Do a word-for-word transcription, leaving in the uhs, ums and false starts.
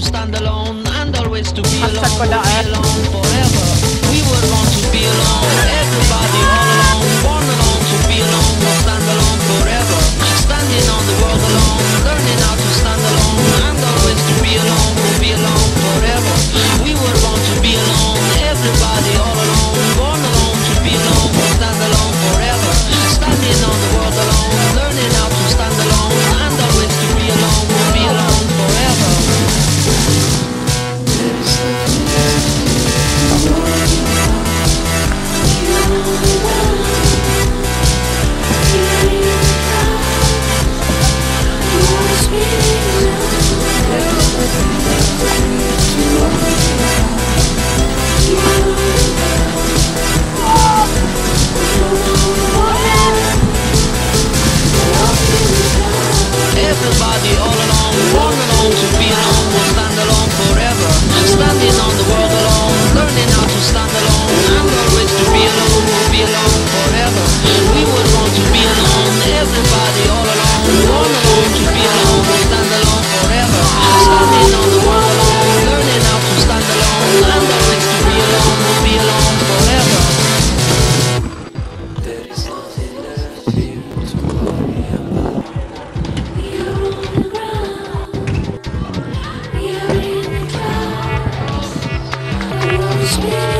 to stand alone and always to be alone, to be alone forever. We were born to be alone, everybody all alone, born alone to be alone, stand alone forever. Standing on the world alone, learning how to stand alone and always to be alone, to be alone forever. We were born to be alone, everybody all alone, born alone to be alone, stand alone forever. Standing on the world alone, learning how to stand alone and always to be alone, to be alone forever. Everybody all alone, born alone to be alone, will stand alone forever. Standing on the world alone, learning how to stand alone, and always to be alone, will be alone forever. We were born to be alone, everybody all alone, born alone to be alone, will stand alone forever. Standing on the world alone, learning how to stand alone, and always to be alone, will be alone forever. There is nothing left for you to worry about. Yeah.